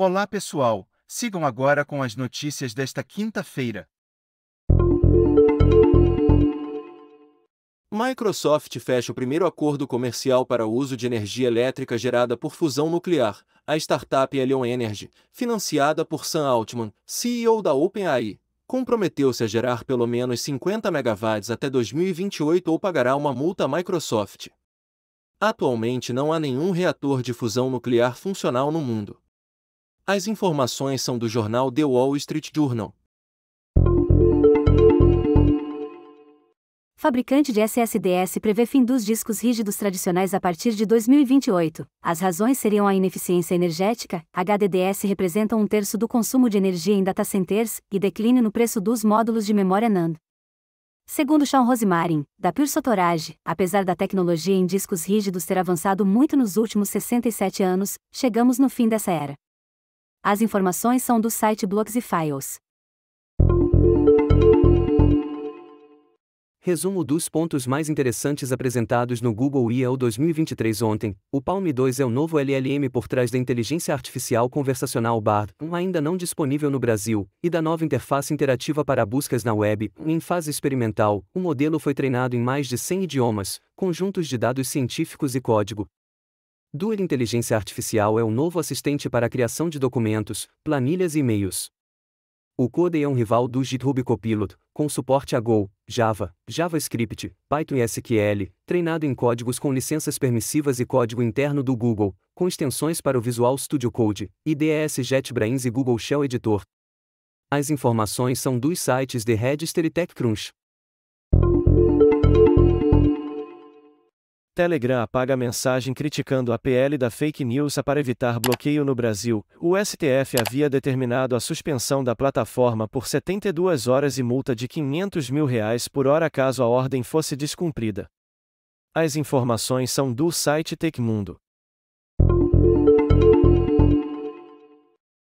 Olá pessoal, sigam agora com as notícias desta quinta-feira. Microsoft fecha o primeiro acordo comercial para o uso de energia elétrica gerada por fusão nuclear, a startup Helion Energy, financiada por Sam Altman, CEO da OpenAI, comprometeu-se a gerar pelo menos 50 megawatts até 2028 ou pagará uma multa à Microsoft. Atualmente não há nenhum reator de fusão nuclear funcional no mundo. As informações são do jornal The Wall Street Journal. Fabricante de SSDs prevê fim dos discos rígidos tradicionais a partir de 2028. As razões seriam a ineficiência energética, HDDs representam 1/3 do consumo de energia em data centers, e declínio no preço dos módulos de memória NAND. Segundo Sean Rosemarin, da Pure Sotorage, apesar da tecnologia em discos rígidos ter avançado muito nos últimos 67 anos, chegamos no fim dessa era. As informações são do site Blogs e Files. Resumo dos pontos mais interessantes apresentados no Google I/O 2023 ontem. O PaLM 2 é o novo LLM por trás da inteligência artificial conversacional Bard, ainda não disponível no Brasil, e da nova interface interativa para buscas na web. Em fase experimental, o modelo foi treinado em mais de 100 idiomas, conjuntos de dados científicos e código. Duet Inteligência Artificial é o novo assistente para a criação de documentos, planilhas e e-mails. O Codey é um rival do GitHub Copilot, com suporte a Go, Java, JavaScript, Python e SQL, treinado em códigos com licenças permissivas e código interno do Google, com extensões para o Visual Studio Code, IDEs, JetBrains e Google Shell Editor. As informações são dos sites The Register e TechCrunch. Telegram apaga a mensagem criticando a PL da fake news para evitar bloqueio no Brasil. O STF havia determinado a suspensão da plataforma por 72 horas e multa de R$500 mil por hora caso a ordem fosse descumprida. As informações são do site TecMundo.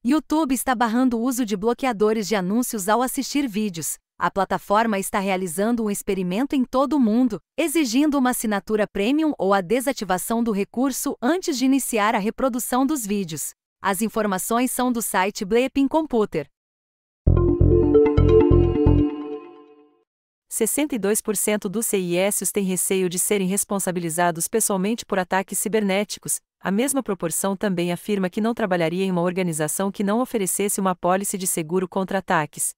YouTube está barrando o uso de bloqueadores de anúncios ao assistir vídeos. A plataforma está realizando um experimento em todo o mundo, exigindo uma assinatura premium ou a desativação do recurso antes de iniciar a reprodução dos vídeos. As informações são do site Bleeping Computer. 62% dos CISOs têm receio de serem responsabilizados pessoalmente por ataques cibernéticos. A mesma proporção também afirma que não trabalharia em uma organização que não oferecesse uma apólice de seguro contra ataques.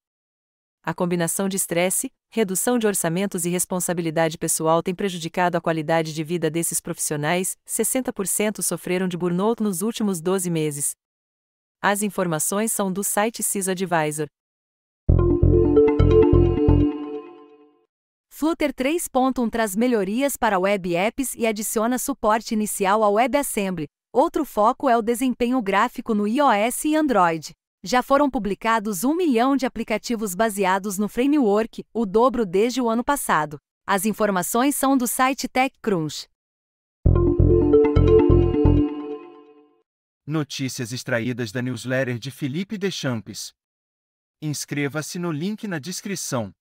A combinação de estresse, redução de orçamentos e responsabilidade pessoal tem prejudicado a qualidade de vida desses profissionais. 60% sofreram de burnout nos últimos 12 meses. As informações são do site SysAdvisor. Flutter 3.1 traz melhorias para web apps e adiciona suporte inicial ao WebAssembly. Outro foco é o desempenho gráfico no iOS e Android. Já foram publicados 1 milhão de aplicativos baseados no framework, o dobro desde o ano passado. As informações são do site TechCrunch. Notícias extraídas da newsletter de Felipe Deschamps. Inscreva-se no link na descrição.